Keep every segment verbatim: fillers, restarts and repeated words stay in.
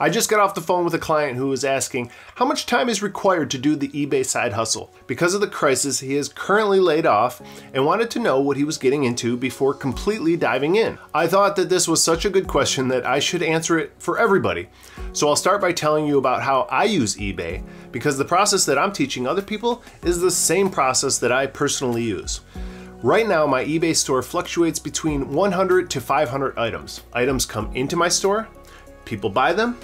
I just got off the phone with a client who was asking how much time is required to do the eBay side hustle. Because of the crisis, he is currently laid off and wanted to know what he was getting into before completely diving in. I thought that this was such a good question that I should answer it for everybody. So I'll start by telling you about how I use eBay, because the process that I'm teaching other people is the same process that I personally use. Right now, my eBay store fluctuates between one hundred to five hundred items. Items come into my store, people buy them,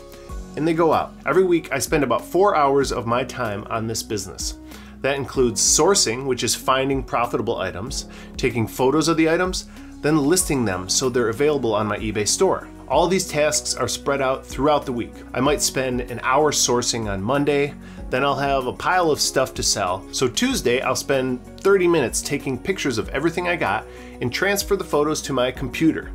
and they go out. Every week, I spend about four hours of my time on this business. That includes sourcing, which is finding profitable items, taking photos of the items, then listing them so they're available on my eBay store. All these tasks are spread out throughout the week. I might spend an hour sourcing on Monday, then I'll have a pile of stuff to sell. So Tuesday, I'll spend thirty minutes taking pictures of everything I got and transfer the photos to my computer.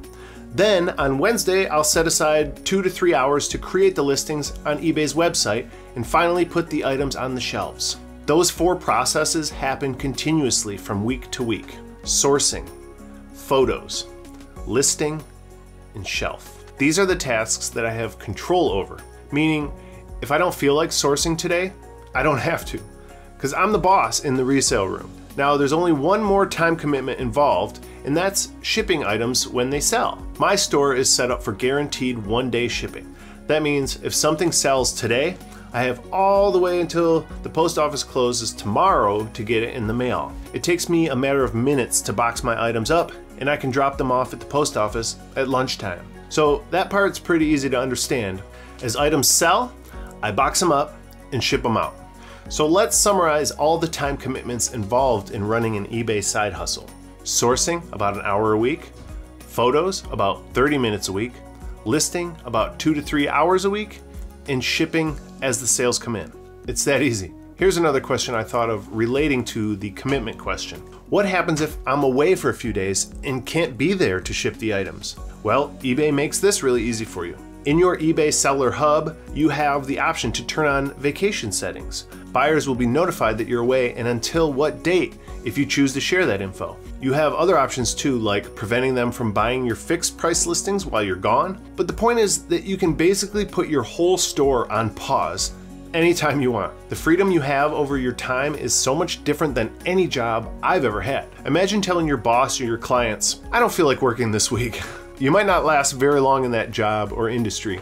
Then on Wednesday, I'll set aside two to three hours to create the listings on eBay's website and finally put the items on the shelves. Those four processes happen continuously from week to week. Sourcing, photos, listing, and shelf. These are the tasks that I have control over, meaning if I don't feel like sourcing today, I don't have to, because I'm the boss in the resale room. Now, there's only one more time commitment involved, and that's shipping items when they sell. My store is set up for guaranteed one-day shipping. That means if something sells today, I have all the way until the post office closes tomorrow to get it in the mail. It takes me a matter of minutes to box my items up, and I can drop them off at the post office at lunchtime. So that part's pretty easy to understand. As items sell, I box them up and ship them out. So let's summarize all the time commitments involved in running an eBay side hustle. Sourcing, about an hour a week. Photos, about thirty minutes a week. Listing, about two to three hours a week. And shipping as the sales come in. It's that easy. Here's another question I thought of relating to the commitment question. What happens if I'm away for a few days and can't be there to ship the items? Well, eBay makes this really easy for you. In your eBay seller hub, you have the option to turn on vacation settings. Buyers will be notified that you're away and until what date if you choose to share that info. You have other options too, like preventing them from buying your fixed price listings while you're gone. But the point is that you can basically put your whole store on pause anytime you want. The freedom you have over your time is so much different than any job I've ever had. Imagine telling your boss or your clients, "I don't feel like working this week." You might not last very long in that job or industry,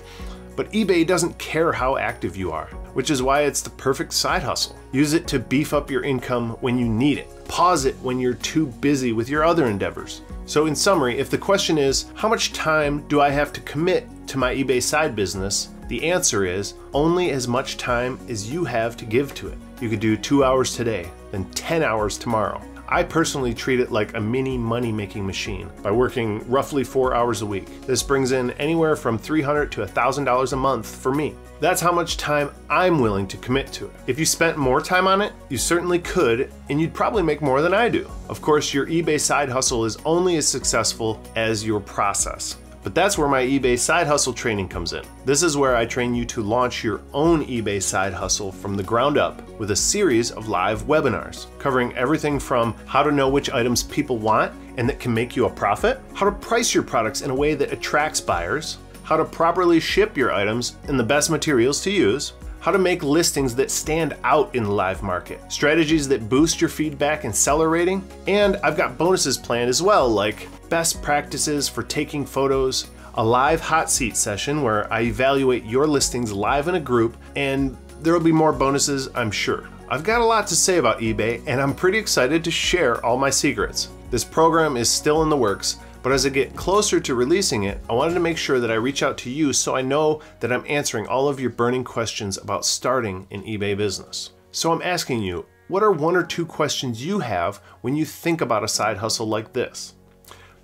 but eBay doesn't care how active you are, which is why it's the perfect side hustle. Use it to beef up your income when you need it. Pause it when you're too busy with your other endeavors. So in summary, if the question is, how much time do I have to commit to my eBay side business? The answer is only as much time as you have to give to it. You could do two hours today, then ten hours tomorrow. I personally treat it like a mini money-making machine by working roughly four hours a week. This brings in anywhere from three hundred to one thousand dollars a month for me. That's how much time I'm willing to commit to it. If you spent more time on it, you certainly could, and you'd probably make more than I do. Of course, your eBay side hustle is only as successful as your process. But that's where my eBay side hustle training comes in. This is where I train you to launch your own eBay side hustle from the ground up with a series of live webinars, covering everything from how to know which items people want and that can make you a profit, how to price your products in a way that attracts buyers, how to properly ship your items and the best materials to use, how to make listings that stand out in the live market, strategies that boost your feedback and seller rating, and I've got bonuses planned as well, like best practices for taking photos, a live hot seat session where I evaluate your listings live in a group, and there'll be more bonuses, I'm sure. I've got a lot to say about eBay, and I'm pretty excited to share all my secrets. This program is still in the works, but as I get closer to releasing it, I wanted to make sure that I reach out to you so I know that I'm answering all of your burning questions about starting an eBay business. So I'm asking you, what are one or two questions you have when you think about a side hustle like this?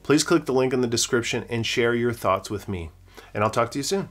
Please click the link in the description and share your thoughts with me. And I'll talk to you soon.